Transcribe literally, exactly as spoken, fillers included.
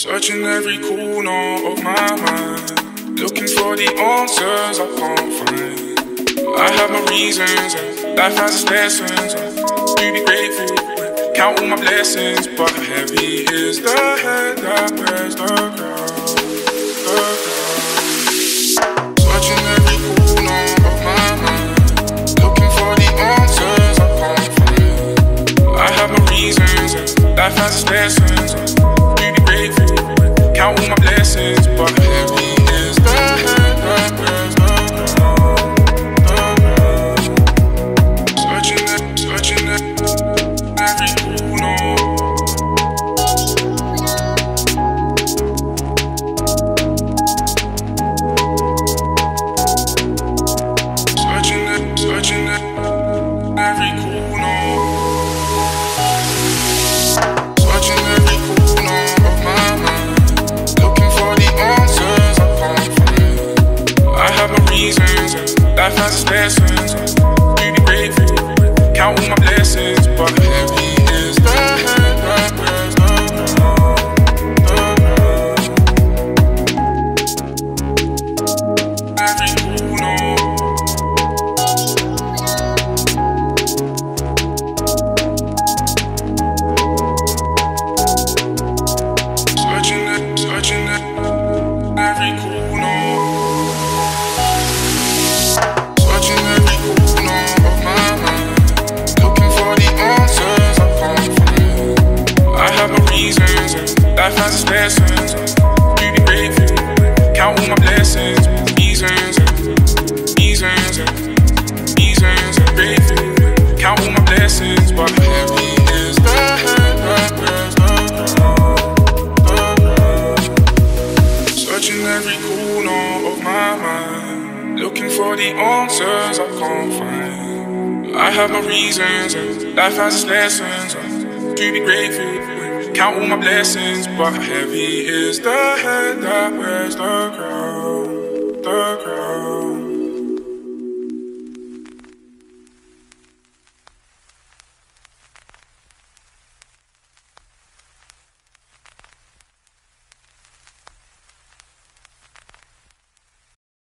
Searching every corner of my mind, looking for the answers I can't find. I have my reasons, and life has its lessons. To be grateful, count all my blessings. But heavy is the head that wears the crown. Life has its lessons, be grateful, count all my blessings, but heavy is the head that searching it, searching it, every corner. Searching it, searching it, every corner. Life has its lessons, be grateful, count all my blessings, but heavy is the head that wears the crown. Every corner, searching it, searching it, every corner. Life has its lessons, be grateful, count all my blessings, reasons, reasons, reasons, grateful, count all my blessings, but heavy is the head that wears the crown. Searching every corner of my mind, looking for the answers I can't find. I have my reasons, and life has its lessons, to be grateful. Count all my blessings, but heavy is the head that wears the crown.